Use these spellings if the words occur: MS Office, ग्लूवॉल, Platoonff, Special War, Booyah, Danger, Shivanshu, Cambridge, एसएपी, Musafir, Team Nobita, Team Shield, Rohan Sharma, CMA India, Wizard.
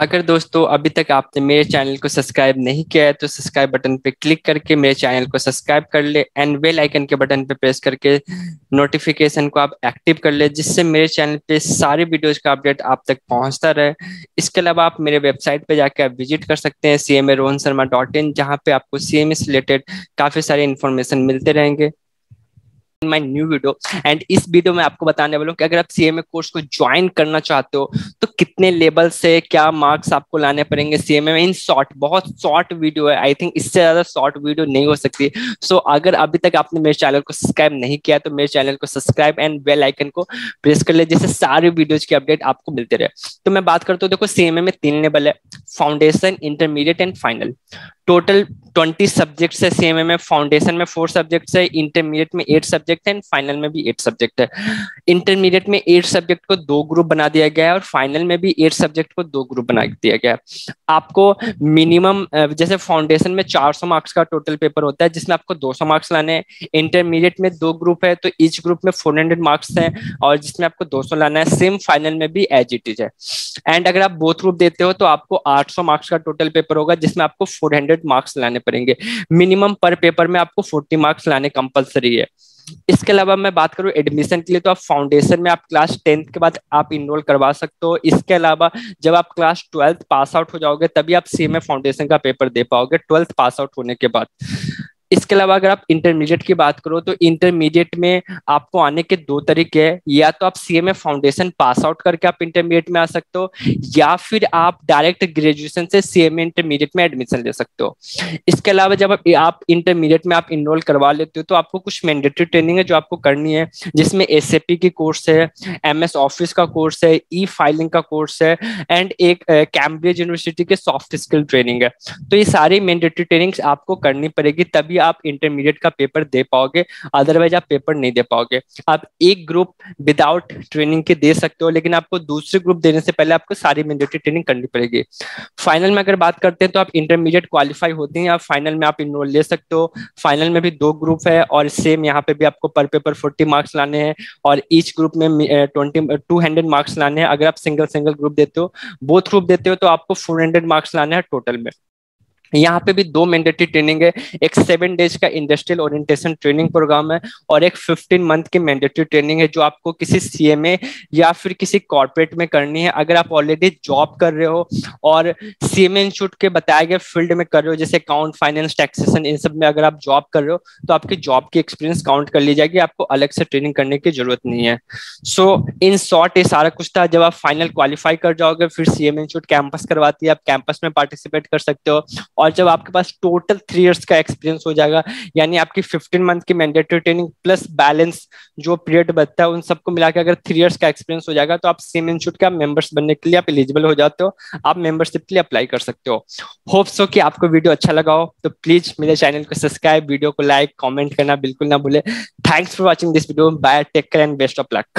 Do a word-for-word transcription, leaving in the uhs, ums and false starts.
अगर दोस्तों अभी तक आपने मेरे चैनल को सब्सक्राइब नहीं किया है तो सब्सक्राइब बटन पे क्लिक करके मेरे चैनल को सब्सक्राइब कर ले एंड बेल आइकन के बटन पे प्रेस करके नोटिफिकेशन को आप एक्टिव कर ले, जिससे मेरे चैनल पे सारे वीडियोस का अपडेट आप तक पहुंचता रहे। इसके अलावा आप मेरे वेबसाइट पे जाकर आप विजिट कर सकते हैं CMA Rohan Sharma dot in, जहाँ पे आपको सीएमए से रिलेटेड काफी सारे इन्फॉर्मेशन मिलते रहेंगे। माय न्यू वीडियो एंड इस वीडियो में आपको बताने वाला हूँ कि अगर आप सीएमए कोर्स को ज्वाइन करना चाहते हो तो कितने लेवल से क्या मार्क्स आपको लाने पड़ेंगे सीएमए में। इन शॉर्ट, बहुत शॉर्ट वीडियो है, आई थिंक इससे ज्यादा शॉर्ट वीडियो नहीं हो सकती। सो so, अगर अभी तक आपने मेरे चैनल को सब्सक्राइब नहीं किया तो मेरे चैनल को सब्सक्राइब एंड बेल आइकन को प्रेस कर ले, जिससे सारे वीडियोज के अपडेट आपको मिलते रहे। तो मैं बात करता हूँ, देखो सीएमए में तीन लेवल है, foundation, intermediate and final. Total बीस सब्जेक्ट्स है सीएमए में। फाउंडेशन में फोर सब्जेक्ट्स है, इंटरमीडिएट में एट सब्जेक्ट है एंड फाइनल में भी एट सब्जेक्ट है। इंटरमीडिएट में एट सब्जेक्ट को दो ग्रुप बना दिया गया है और फाइनल में भी एट सब्जेक्ट को दो ग्रुप बना दिया गया है। आपको मिनिमम, जैसे फाउंडेशन में चार सौ मार्क्स का टोटल पेपर होता है जिसमें आपको दो सौ मार्क्स लाने हैं। इंटरमीडिएट में दो ग्रुप है तो ईच ग्रुप में फोर हंड्रेड मार्क्स है और जिसमें आपको दो सौ लाना है। सेम फाइनल में भी एज इट इज है। एंड अगर आप बोथ ग्रुप देते हो तो आपको आठ सौ मार्क्स का टोटल पेपर होगा जिसमें आपको फोर हंड्रेड मार्क्स लाने पड़ेंगे। मिनिमम पर पेपर में आपको चालीस मार्क्स लाने कंपलसरी है। इसके अलावा मैं बात करूं एडमिशन के लिए, तो आप फाउंडेशन में आप क्लास टेंथ के बाद आप इनरोल करवा सकते हो। इसके अलावा जब आप क्लास ट्वेल्थ पास आउट हो जाओगे तभी आप सीएमए फाउंडेशन का पेपर दे पाओगे, ट्वेल्थ पास आउट होने के बाद। इसके अलावा अगर आप इंटरमीडिएट की बात करो तो इंटरमीडिएट में आपको आने के दो तरीके हैं, या तो आप सीएमए फाउंडेशन पास आउट करके आप इंटरमीडिएट में आ सकते हो या फिर आप डायरेक्ट ग्रेजुएशन से सीएमए इंटरमीडिएट में एडमिशन ले सकते हो। इसके अलावा जब आप, आप इंटरमीडिएट में आप इनरोल करवा लेते हो तो आपको कुछ मैंडेटरी ट्रेनिंग है जो आपको करनी है, जिसमें एसएपी की कोर्स है, एम एस ऑफिस का कोर्स है, ई फाइलिंग का कोर्स है एंड एक कैम्ब्रिज यूनिवर्सिटी के सॉफ्ट स्किल ट्रेनिंग है। तो ये सारी मैंडेटरी ट्रेनिंग आपको करनी पड़ेगी, तभी आप इंटरमीडिएट का पेपर दे पाओगे, अदरवाइज आप पेपर नहीं दे पाओगे। आप एक ग्रुप विदाउट ट्रेनिंग के दे सकते हो, लेकिन आपको दूसरे ग्रुप देने से पहले आपको सारी मैंडेटरी ट्रेनिंग करनी पड़ेगी। फाइनल में अगर बात करते हैं तो आप इंटरमीडिएट क्वालिफाई होते हैं, आप फाइनल में आप इनरोल ले सकते हो। फाइनल में भी दो ग्रुप है और सेम यहाँ पे भी आपको पर पेपर फोर्टी मार्क्स लाने हैं और ईच ग्रुप में ट्वेंटी टू हंड्रेड मार्क्स लाने हैं। अगर आप सिंगल सिंगल ग्रुप देते हो, बोथ ग्रुप देते हो तो आपको फोर हंड्रेड मार्क्स लाने हैं टोटल में। यहाँ पे भी दो मैंडेटरी ट्रेनिंग है, एक सेवन डेज का इंडस्ट्रियल ओरिएंटेशन ट्रेनिंग प्रोग्राम है और एक फिफ्टीन मंथ की मैंडेटरी ट्रेनिंग है जो आपको किसी सीएमए या फिर किसी कॉर्पोरेट में करनी है। अगर आप ऑलरेडी जॉब कर रहे हो और सीएमए इंस्टीट्यूट के बताए गए फील्ड में कर रहे हो, जैसे अकाउंट, फाइनेंस, टैक्सेशन, इन सब में अगर आप जॉब कर रहे हो तो आपकी जॉब की एक्सपीरियंस काउंट कर ली जाएगी, आपको अलग से ट्रेनिंग करने की जरूरत नहीं है। सो इन शॉर्ट ये सारा कुछ था। जब आप फाइनल क्वालिफाई कर जाओगे फिर सीएमए इंस्टीट्यूट कैंपस करवाती है, आप कैंपस में पार्टिसिपेट कर सकते हो। और जब आपके पास टोटल थ्री इयर्स का एक्सपीरियंस हो जाएगा, यानी आपकी फिफ्टीन मंथ की मैंडेटरी ट्रेनिंग प्लस बैलेंस जो पीरियड बचता है उन सबको मिलाकर अगर थ्री इयर्स का एक्सपीरियंस हो जाएगा तो आप सीएमए इंस्टीट्यूट का मेंबर्स बनने के लिए आप एलिजिबल हो जाते हो, आप मेंबरशिप के लिए अप्लाई कर सकते हो। होप सो कि आपको वीडियो अच्छा लगा हो, तो प्लीज मेरे चैनल को सब्सक्राइब, वीडियो को लाइक, कॉमेंट करना बिल्कुल ना भूले। Thanks for watching this video. Bye, take care, and best of luck.